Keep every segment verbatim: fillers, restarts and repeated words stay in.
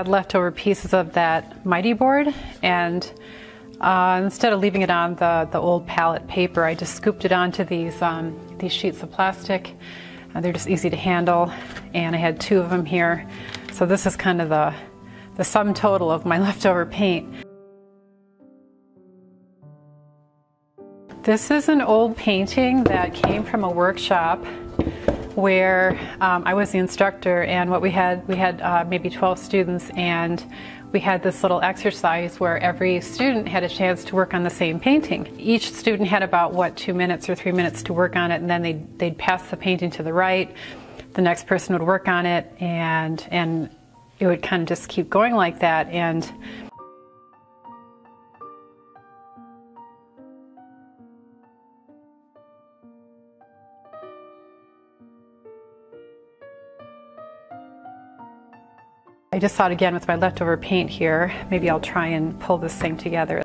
had leftover pieces of that mighty board, and uh, instead of leaving it on the, the old palette paper, I just scooped it onto these, um, these sheets of plastic. Uh, they're just easy to handle, and I had two of them here. So this is kind of the, the sum total of my leftover paint. This is an old painting that came from a workshop where um, I was the instructor, and what we had, we had uh, maybe twelve students, and we had this little exercise where every student had a chance to work on the same painting. Each student had about, what, two minutes or three minutes to work on it, and then they'd, they'd pass the painting to the right, the next person would work on it, and, and it would kind of just keep going like that. And I just thought, again, with my leftover paint here, maybe I'll try and pull this thing together.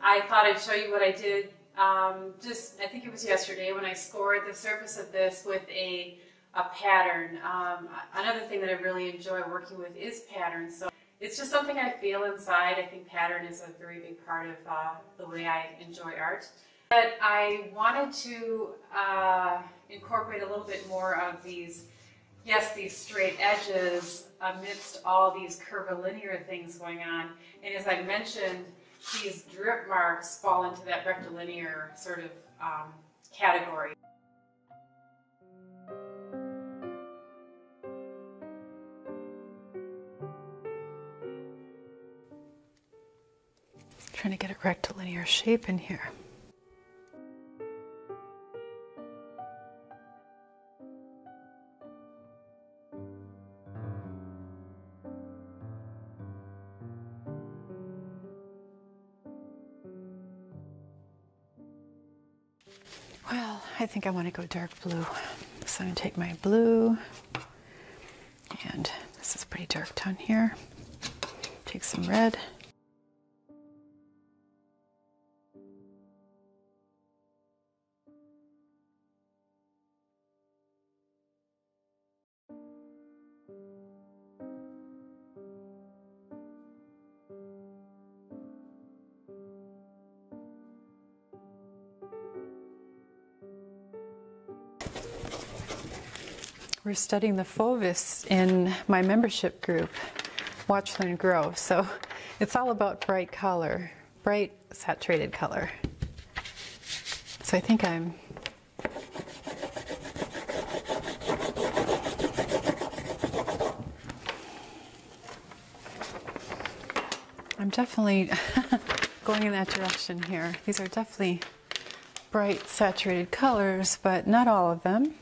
I thought I'd show you what I did um, just, I think it was yesterday, when I scored the surface of this with a, a pattern. Um, another thing that I really enjoy working with is patterns. So it's just something I feel inside. I think pattern is a very big part of uh, the way I enjoy art. But I wanted to uh, incorporate a little bit more of these, yes, these straight edges amidst all these curvilinear things going on. And as I mentioned, these drip marks fall into that rectilinear sort of um, category. Trying to get a rectilinear shape in here. Well, I think I want to go dark blue. So I'm going to take my blue, and this is pretty dark down here. Take some red. We're studying the foveus in my membership group, Watch, Learn, Grow. So it's all about bright color, bright saturated color. So I think I'm I'm definitely going in that direction here. These are definitely bright saturated colors, but not all of them.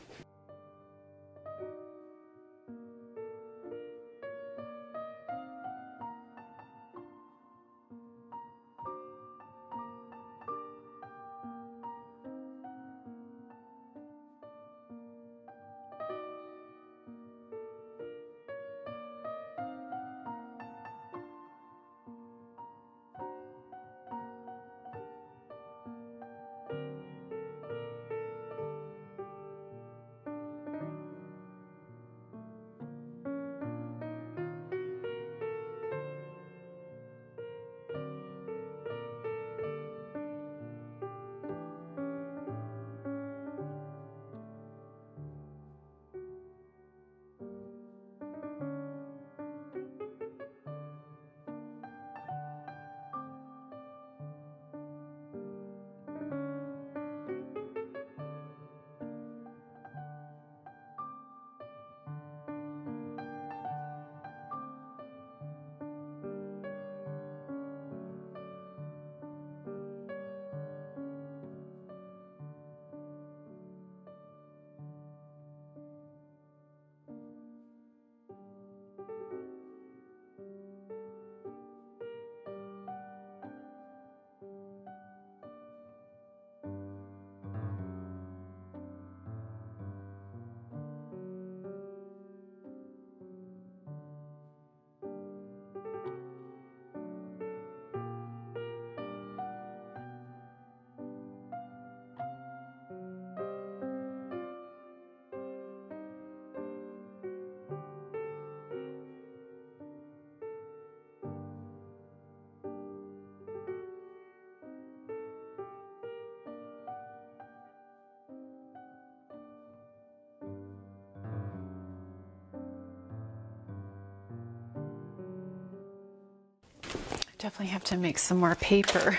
Definitely have to make some more paper.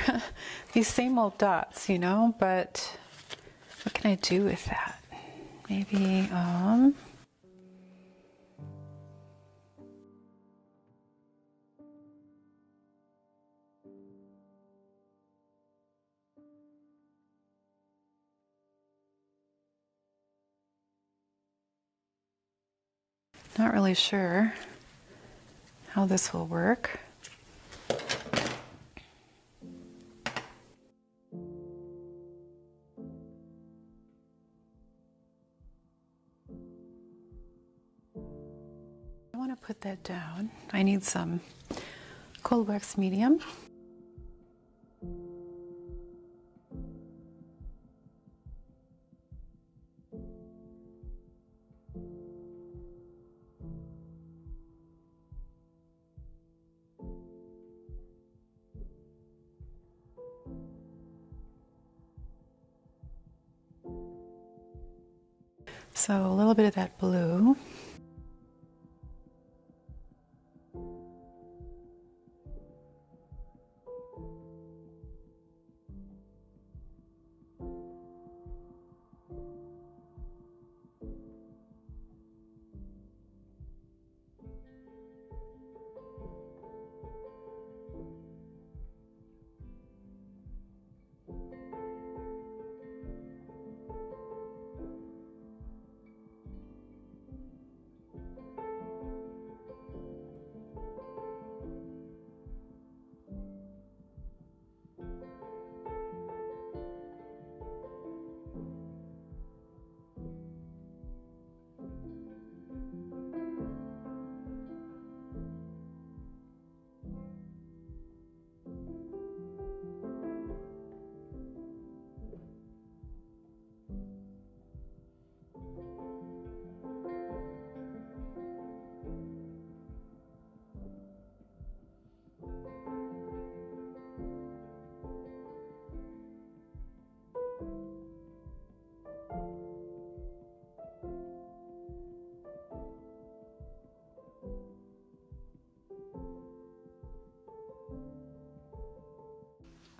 These same old dots, you know, but what can I do with that? Maybe, um... not really sure how this will work. I want to put that down. I need some cold wax medium. So a little bit of that blue.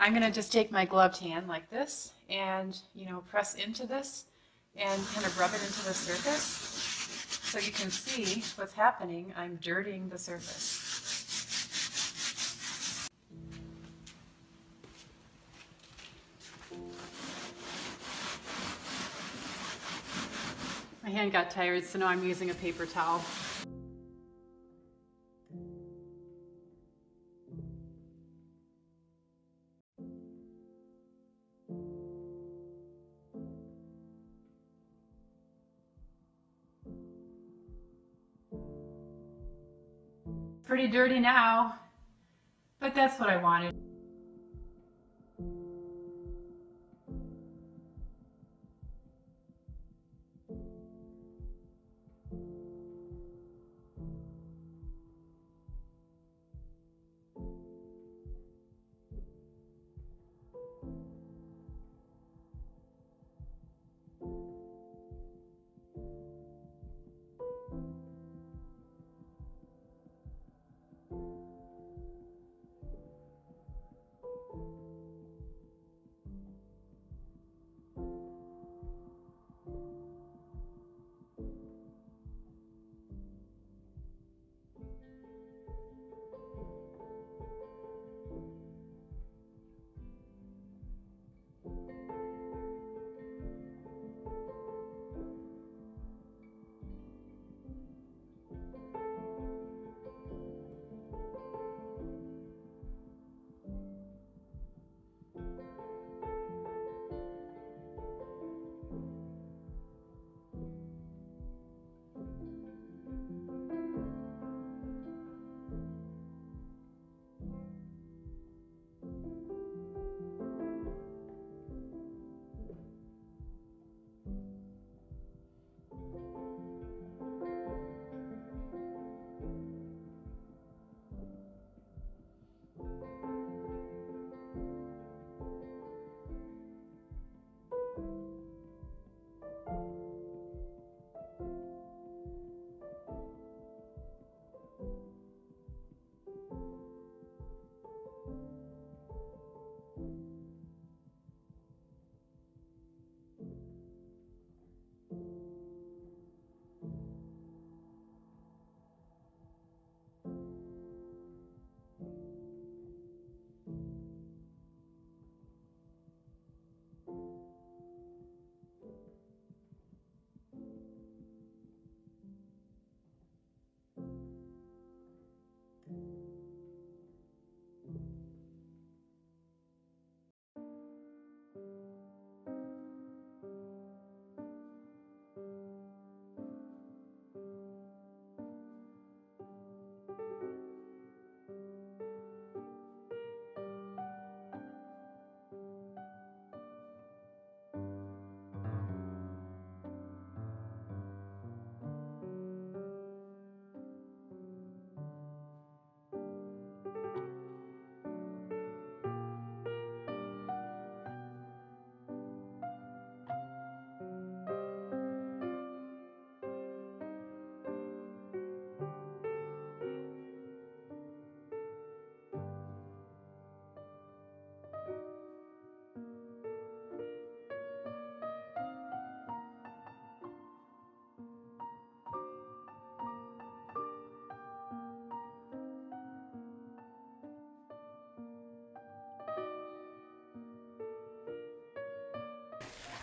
I'm going to just take my gloved hand like this and, you know, press into this and kind of rub it into the surface so you can see what's happening. I'm dirtying the surface. My hand got tired, so now I'm using a paper towel. Pretty dirty now, but that's what I wanted.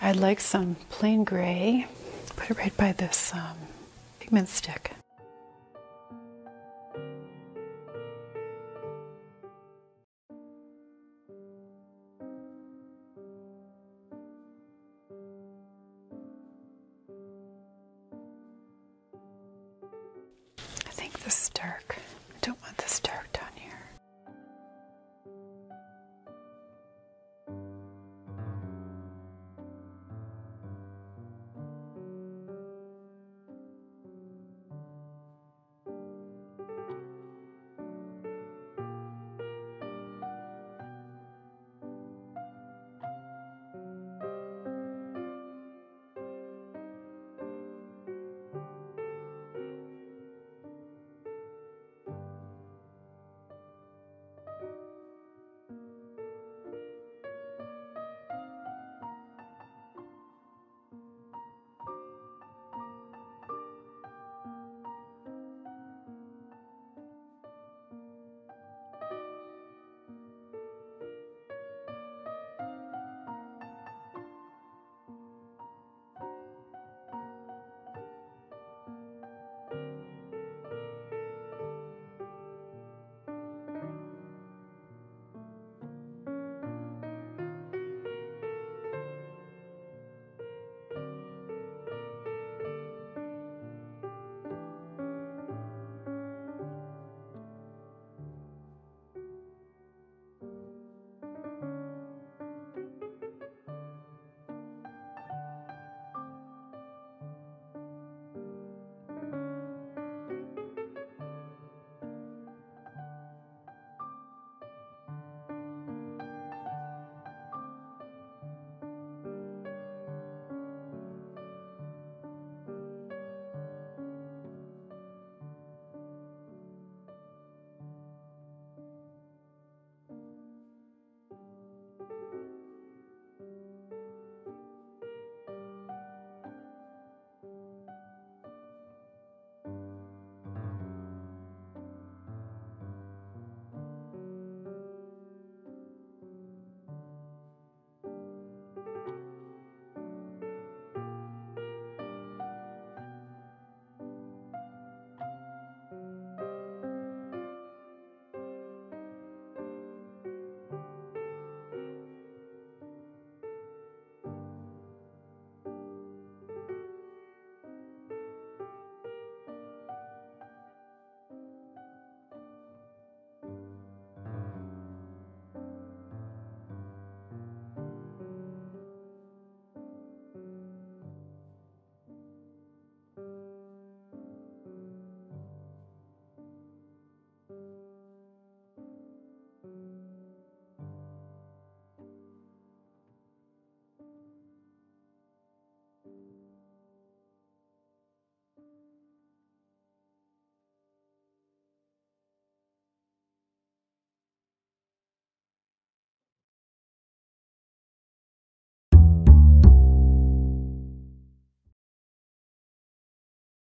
I'd like some plain gray. Put it right by this um, pigment stick.